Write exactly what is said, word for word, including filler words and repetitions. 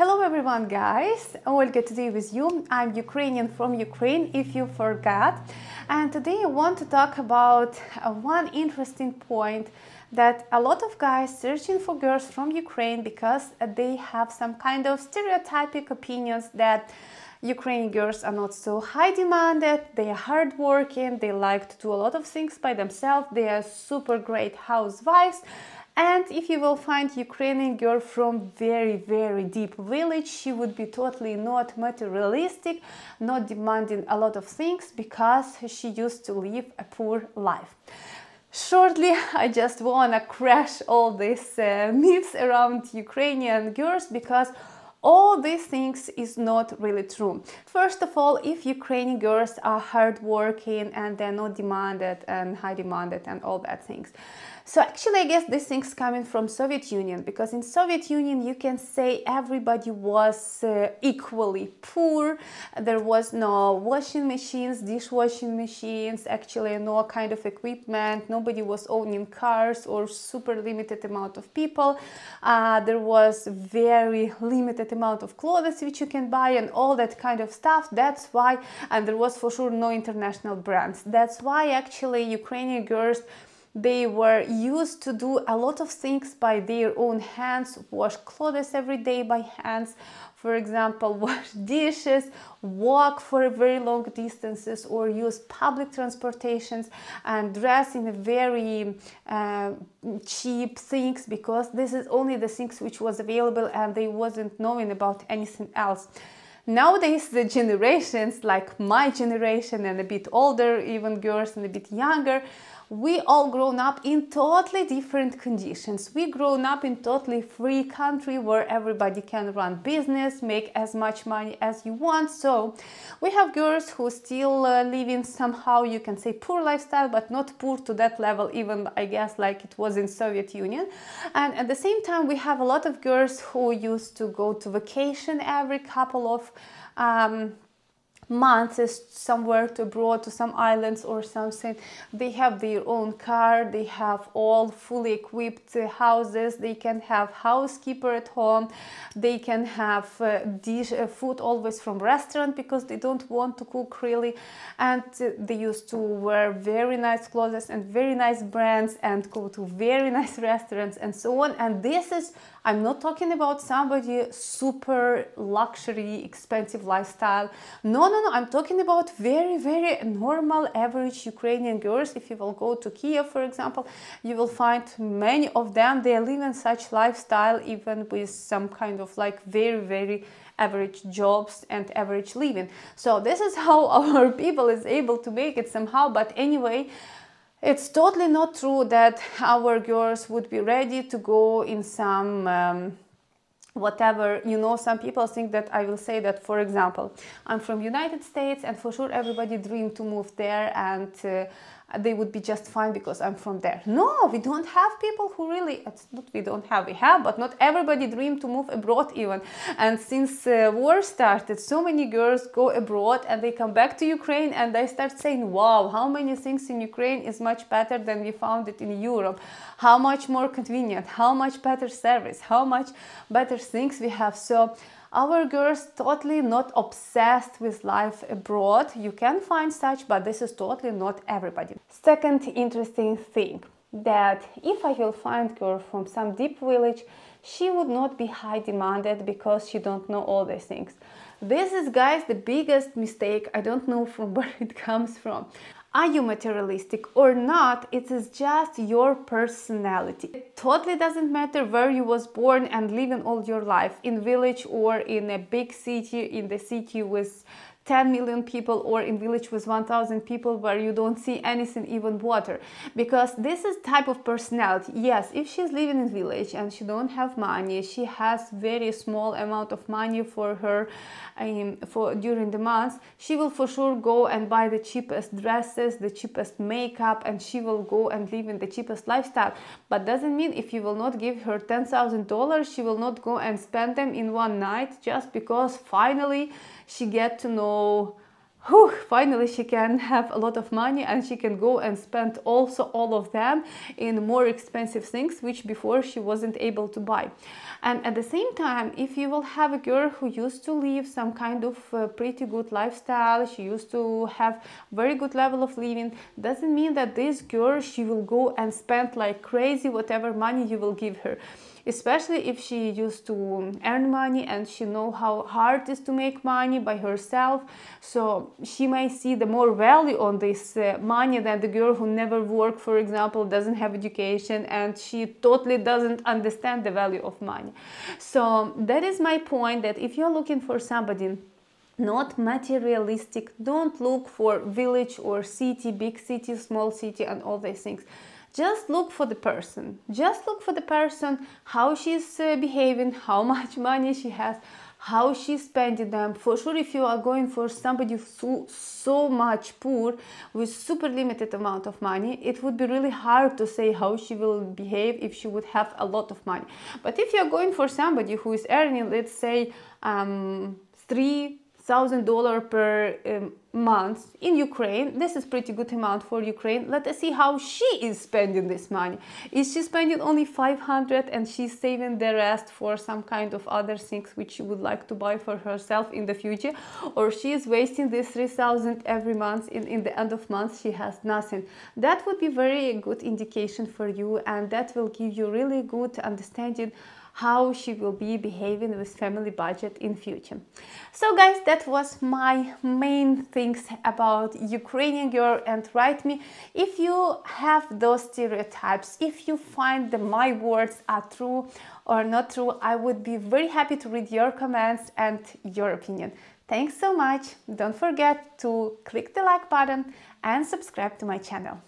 Hello everyone, guys! Olga today with you. I'm Ukrainian from Ukraine, if you forgot. And today I want to talk about one interesting point that a lot of guys searching for girls from Ukraine because they have some kind of stereotypic opinions that Ukrainian girls are not so high demanded, they are hardworking, they like to do a lot of things by themselves, they are super great housewives. And if you will find Ukrainian girl from very, very deep village, she would be totally not materialistic, not demanding a lot of things because she used to live a poor life. Shortly, I just wanna crash all these uh, myths around Ukrainian girls because all these things is not really true. First of all, if Ukrainian girls are hardworking and they're not demanded and high demanded and all that things. So actually, I guess these things coming from Soviet Union, because in Soviet Union, you can say everybody was uh, equally poor. There was no washing machines, dishwashing machines, actually no kind of equipment. Nobody was owning cars or super limited amount of people. Uh, there was very limited amount of clothes which you can buy and all that kind of stuff. That's why, and there was for sure no international brands. That's why actually Ukrainian girls, they were used to do a lot of things by their own hands, wash clothes every day by hands, for example, wash dishes, walk for very long distances or use public transportations and dress in a very uh, cheap things, because this is only the things which was available and they wasn't knowing about anything else. Nowadays, the generations, like my generation and a bit older, even girls and a bit younger, we all grown up in totally different conditions. We grown up in totally free country where everybody can run business, make as much money as you want. So we have girls who still uh, living somehow, you can say, poor lifestyle, but not poor to that level, even I guess like it was in Soviet Union. And at the same time, we have a lot of girls who used to go to vacation every couple of um, months somewhere to abroad, to some islands or something. They have their own car, they have all fully equipped houses, they can have housekeeper at home, they can have uh, dish uh, food always from restaurant because they don't want to cook really, and uh, they used to wear very nice clothes and very nice brands and go to very nice restaurants and so on. And this is, I'm not talking about somebody super luxury expensive lifestyle, no no No, I'm talking about very, very normal, average Ukrainian girls. If you will go to Kiev, for example, you will find many of them. They are living such lifestyle, even with some kind of like very, very average jobs and average living. So this is how our people is able to make it somehow. But anyway, it's totally not true that our girls would be ready to go in some... Um, whatever, you know, some people think that I will say that, for example, I'm from United States and for sure everybody dream to move there and uh, they would be just fine because I'm from there. No, we don't have people who really, it's not we don't have, we have, but not everybody dream to move abroad even. And since uh, war started, so many girls go abroad and they come back to Ukraine and they start saying, wow, how many things in Ukraine is much better than we found it in Europe. How much more convenient, how much better service, how much better things we have. So our girls totally not obsessed with life abroad. You can find such, but this is totally not everybody. Second interesting thing, that if I will find girl from some deep village, she would not be high demanded because she don't know all these things. This is, guys, the biggest mistake. I don't know from where it comes from. Are you materialistic or not? It is just your personality. It totally doesn't matter where you was born and living all your life, in village or in a big city, in the city with ten million people or in village with one thousand people where you don't see anything, even water. Because this is type of personality. Yes, if she's living in village and she don't have money, she has very small amount of money for her um, for during the months, she will for sure go and buy the cheapest dresses, the cheapest makeup, and she will go and live in the cheapest lifestyle. But doesn't mean if you will not give her ten thousand dollars, she will not go and spend them in one night just because finally she get to know whew, finally she can have a lot of money and she can go and spend also all of them in more expensive things which before she wasn't able to buy. And at the same time, if you will have a girl who used to live some kind of uh, pretty good lifestyle, she used to have very good level of living, doesn't mean that this girl she will go and spend like crazy whatever money you will give her. Especially if she used to earn money and she know how hard it is to make money by herself, so she may see the more value on this uh, money than the girl who never worked, for example, doesn't have education, and she totally doesn't understand the value of money. So that is my point, that if you're looking for somebody not materialistic, don't look for village or city, big city, small city and all these things. Just look for the person. Just look for the person, how she's uh, behaving, how much money she has, how she's spending them. For sure, if you are going for somebody so, so much poor with super limited amount of money, it would be really hard to say how she will behave if she would have a lot of money. But if you're going for somebody who is earning, let's say, um, three thousand dollars per um, month in Ukraine, this is pretty good amount for Ukraine. Let us see how she is spending this money. Is she spending only five hundred and she's saving the rest for some kind of other things which she would like to buy for herself in the future, or she is wasting this three thousand every month, in, in the end of month she has nothing? That would be very good indication for you, and that will give you really good understanding how she will be behaving with family budget in future. So guys, that was my main things about Ukrainian girl, and write me if you have those stereotypes, if you find that my words are true or not true. I would be very happy to read your comments and your opinion. Thanks so much. Don't forget to click the like button and subscribe to my channel.